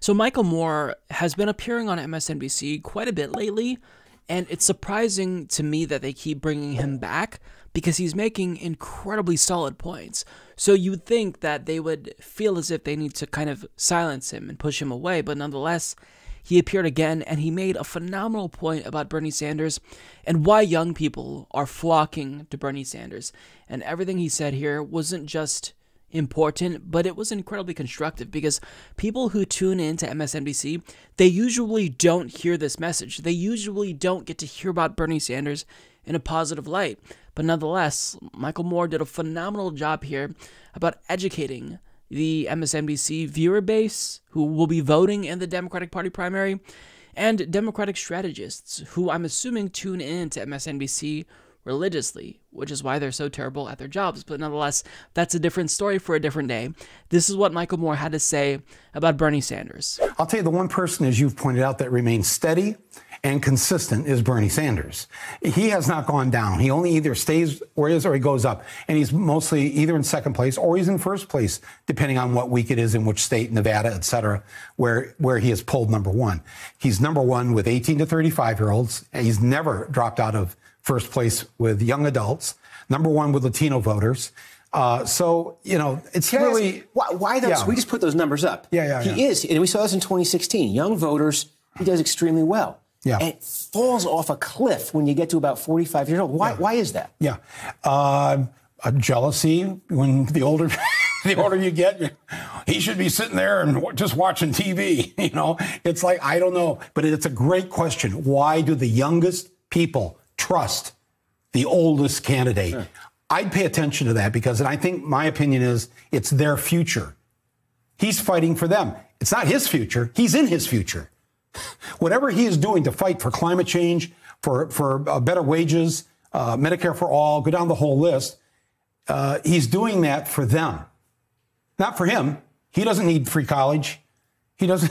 So Michael Moore has been appearing on MSNBC quite a bit lately, and it's surprising to me that they keep bringing him back because he's making incredibly solid points. So you'd think that they would feel as if they need to kind of silence him and push him away, but nonetheless, he appeared again and he made a phenomenal point about Bernie Sanders and why young people are flocking to Bernie Sanders. And everything he said here wasn't just important, but it was incredibly constructive because people who tune into MSNBC, they usually don't hear this message. They usually don't get to hear about Bernie Sanders in a positive light. But nonetheless, Michael Moore did a phenomenal job here about educating the MSNBC viewer base who will be voting in the Democratic Party primary and Democratic strategists who I'm assuming tune in to MSNBC religiously, which is why they're so terrible at their jobs. But nonetheless, that's a different story for a different day. This is what Michael Moore had to say about Bernie Sanders. I'll tell you, the one person, as you've pointed out, that remains steady and consistent is Bernie Sanders. He has not gone down. He only either stays where he is or he goes up. And he's mostly either in second place or he's in first place, depending on what week it is, in which state, Nevada, et cetera, where he has pulled number one. He's number one with 18 to 35-year-olds. And he's never dropped out of first place with young adults, number one with Latino voters. So, you know, it's really... Why those? Yeah. We just put those numbers up. He is, and we saw this in 2016. Young voters, he does extremely well. Yeah. And it falls off a cliff when you get to about 45 years old. Why is that? Yeah. Jealousy, when the older... The older you get, he should be sitting there and just watching TV, you know? It's like, I don't know. But it's a great question. Why do the youngest people trust the oldest candidate? Sure. I'd pay attention to that because, and I think my opinion is, it's their future. He's fighting for them. It's not his future. He's in his future. Whatever he is doing to fight for climate change, for better wages, Medicare for all, go down the whole list, he's doing that for them. Not for him. He doesn't need free college. He is,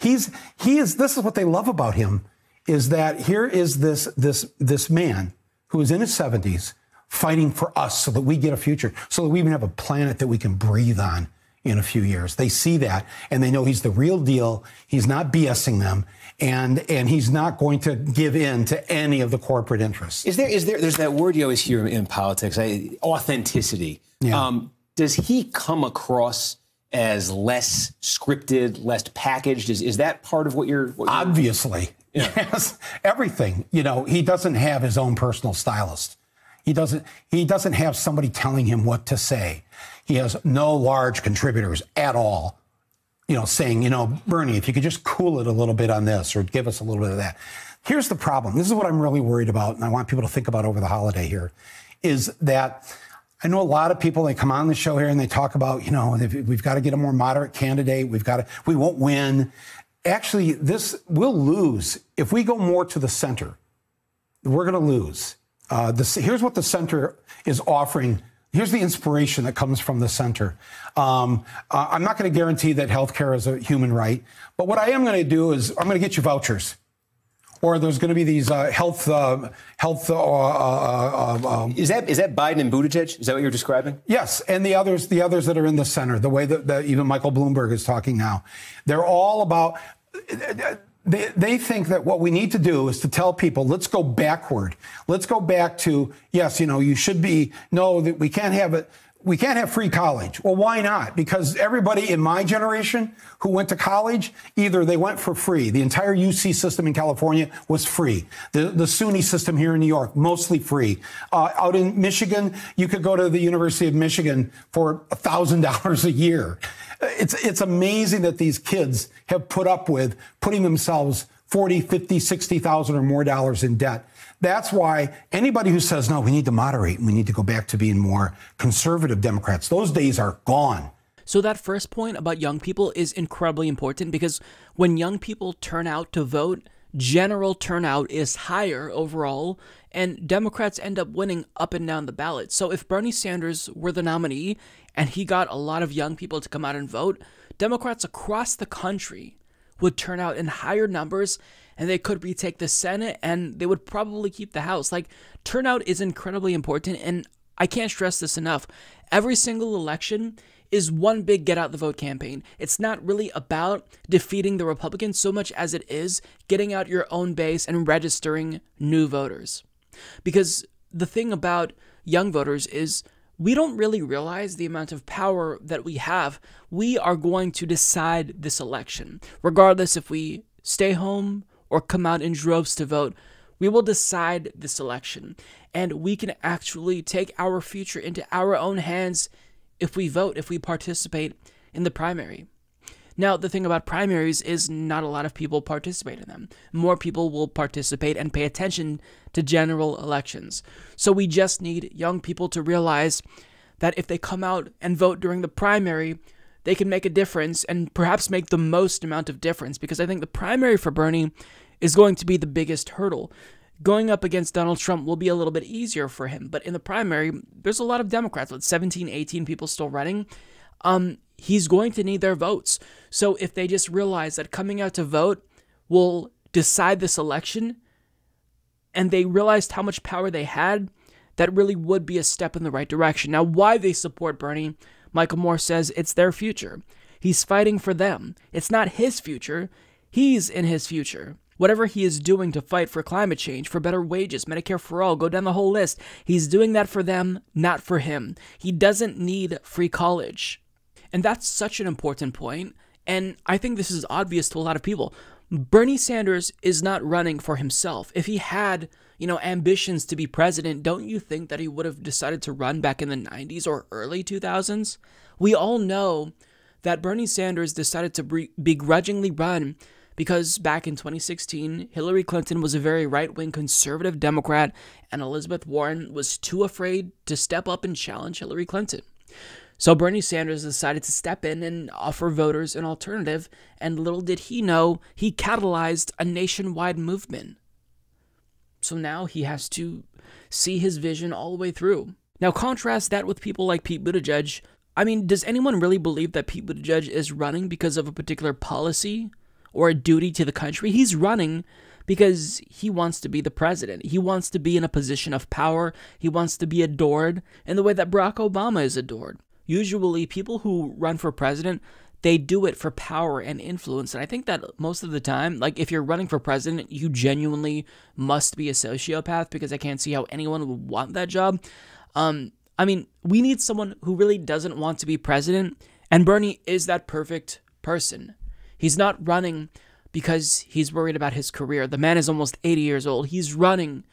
this is what they love about him, is that here is this man who is in his 70s fighting for us so that we get a future, so that we even have a planet that we can breathe on in a few years. They see that and they know he's the real deal. He's not BSing them, and he's not going to give in to any of the corporate interests. There's that word you always hear in politics, authenticity. Yeah. Does he come across as less scripted, less packaged? Is that part of what you're... Obviously. Yeah. Yes. Everything. You know, he doesn't have his own personal stylist. He doesn't have somebody telling him what to say. He has no large contributors at all, you know, saying, you know, Bernie, if you could just cool it a little bit on this or give us a little bit of that. Here's the problem. This is what I'm really worried about, and I want people to think about over the holiday here, is that... I know a lot of people, they come on the show here and they talk about, you know, we've got to get a more moderate candidate. We won't win. Actually, we'll lose. If we go more to the center, we're going to lose. Here's what the center is offering. Here's the inspiration that comes from the center. I'm not going to guarantee that healthcare is a human right, but what I am going to do is I'm going to get you vouchers. Or there's going to be these Is that Biden and Buttigieg? Is that what you're describing? Yes, and the others that are in the center, the way that even Michael Bloomberg is talking now, they're all about. They think that what we need to do is to tell people, let's go backward. Let's go back to, yes, you know, you should be. No, that we can't have it. We can't have free college. Well, why not? Because everybody in my generation who went to college, either they went for free. The entire UC system in California was free. The SUNY system here in New York, mostly free. Out in Michigan, you could go to the University of Michigan for $1,000 a year. It's amazing that these kids have put up with putting themselves $40,000, $50,000, $60,000 or more dollars in debt. That's why anybody who says, no, we need to moderate and we need to go back to being more conservative Democrats, those days are gone. So that first point about young people is incredibly important because when young people turn out to vote, general turnout is higher overall, and Democrats end up winning up and down the ballot. So if Bernie Sanders were the nominee and he got a lot of young people to come out and vote, Democrats across the country would turn out in higher numbers, and they could retake the Senate, and they would probably keep the House. Like, turnout is incredibly important, and I can't stress this enough. Every single election is one big get out the vote campaign. It's not really about defeating the Republicans so much as it is getting out your own base and registering new voters. Because the thing about young voters is we don't really realize the amount of power that we have. We are going to decide this election. Regardless if we stay home or come out in droves to vote, we will decide this election. And we can actually take our future into our own hands if we vote, if we participate in the primary. Now, the thing about primaries is not a lot of people participate in them. More people will participate and pay attention to general elections. So we just need young people to realize that if they come out and vote during the primary, they can make a difference and perhaps make the most amount of difference, because I think the primary for Bernie is going to be the biggest hurdle. Going up against Donald Trump will be a little bit easier for him, but in the primary, there's a lot of Democrats, like 17, 18 people still running. He's going to need their votes. So if they just realize that coming out to vote will decide this election, and they realized how much power they had, that really would be a step in the right direction. Now, why they support Bernie, Michael Moore says it's their future. He's fighting for them. It's not his future. He's in his future. Whatever he is doing to fight for climate change, for better wages, Medicare for all, go down the whole list, he's doing that for them, not for him. He doesn't need free college. And that's such an important point, and I think this is obvious to a lot of people. Bernie Sanders is not running for himself. If he had, ambitions to be president, don't you think that he would have decided to run back in the 90s or early 2000s? We all know that Bernie Sanders decided to begrudgingly run because back in 2016, Hillary Clinton was a very right-wing conservative Democrat, and Elizabeth Warren was too afraid to step up and challenge Hillary Clinton. So Bernie Sanders decided to step in and offer voters an alternative, and little did he know, he catalyzed a nationwide movement. So now he has to see his vision all the way through. Now contrast that with people like Pete Buttigieg. I mean, does anyone really believe that Pete Buttigieg is running because of a particular policy or a duty to the country? He's running because he wants to be the president. He wants to be in a position of power. He wants to be adored in the way that Barack Obama is adored. Usually, people who run for president, they do it for power and influence. And I think that most of the time, like if you're running for president, you genuinely must be a sociopath, because I can't see how anyone would want that job. I mean, we need someone who really doesn't want to be president. And Bernie is that perfect person. He's not running because he's worried about his career. The man is almost 80 years old. He's running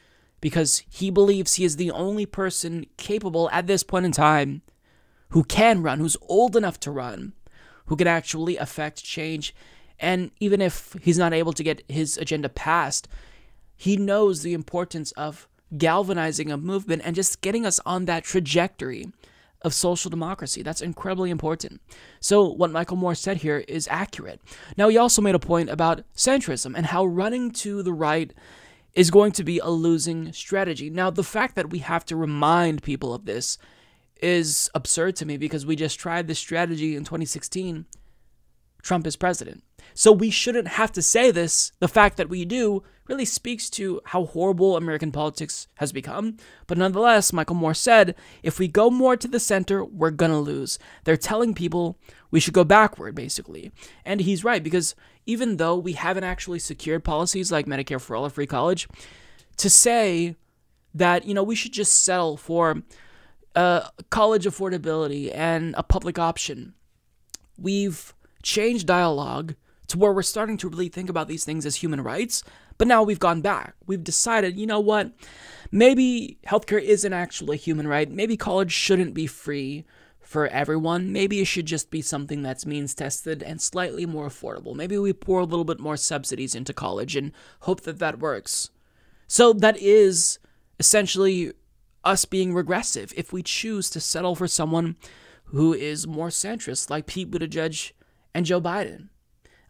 because he believes he is the only person capable at this point in time who can run, who's old enough to run, who can actually affect change. And even if he's not able to get his agenda passed, he knows the importance of galvanizing a movement and just getting us on that trajectory of social democracy. That's incredibly important. So what Michael Moore said here is accurate. Now, he also made a point about centrism and how running to the right is going to be a losing strategy. Now, the fact that we have to remind people of this is absurd to me, because we just tried this strategy in 2016. Trump is president. So we shouldn't have to say this. The fact that we do really speaks to how horrible American politics has become. But nonetheless, Michael Moore said, if we go more to the center, we're gonna lose. They're telling people we should go backward, basically. And he's right, because even though we haven't actually secured policies like Medicare for all or free college, to say that, we should just settle for college affordability and a public option. We've changed dialogue to where we're starting to really think about these things as human rights, but now we've gone back. We've decided, you know what, maybe healthcare isn't actually a human right. Maybe college shouldn't be free for everyone. Maybe it should just be something that's means tested and slightly more affordable. Maybe we pour a little bit more subsidies into college and hope that that works. So that is essentially us being regressive if we choose to settle for someone who is more centrist, like Pete Buttigieg and Joe Biden.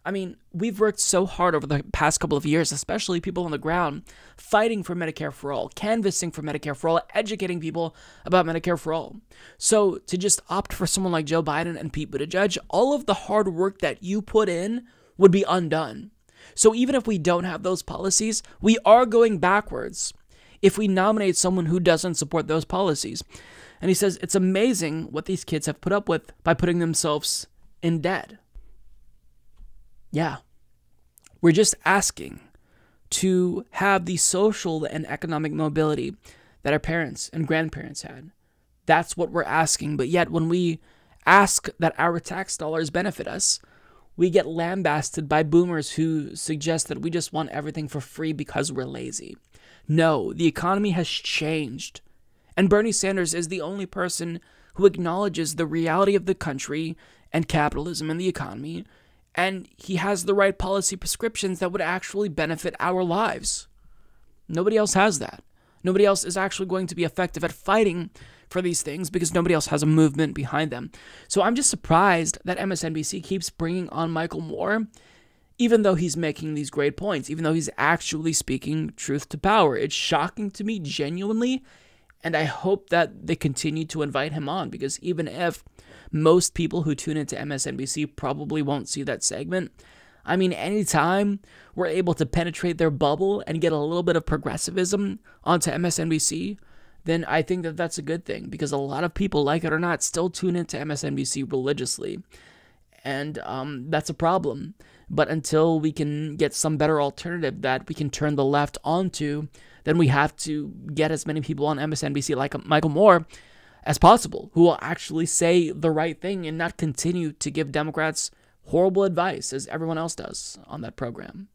I mean, we've worked so hard over the past couple of years, especially people on the ground, fighting for Medicare for all, canvassing for Medicare for all, educating people about Medicare for all. So to just opt for someone like Joe Biden and Pete Buttigieg, all of the hard work that you put in would be undone. So even if we don't have those policies, we are going backwards if we nominate someone who doesn't support those policies. And he says it's amazing what these kids have put up with by putting themselves in debt. Yeah, we're just asking to have the social and economic mobility that our parents and grandparents had. That's what we're asking. But yet when we ask that our tax dollars benefit us, we get lambasted by boomers who suggest that we just want everything for free because we're lazy. No, the economy has changed. And Bernie Sanders is the only person who acknowledges the reality of the country and capitalism and the economy. And he has the right policy prescriptions that would actually benefit our lives. Nobody else has that. Nobody else is actually going to be effective at fighting for these things because nobody else has a movement behind them. So I'm just surprised that MSNBC keeps bringing on Michael Moore, even though he's making these great points, even though he's actually speaking truth to power. It's shocking to me, genuinely, and I hope that they continue to invite him on, because even if most people who tune into MSNBC probably won't see that segment, I mean, anytime we're able to penetrate their bubble and get a little bit of progressivism onto MSNBC, then I think that that's a good thing, because a lot of people, like it or not, still tune into MSNBC religiously. And that's a problem. But until we can get some better alternative that we can turn the left onto, then we have to get as many people on MSNBC like Michael Moore as possible, who will actually say the right thing and not continue to give Democrats horrible advice as everyone else does on that program.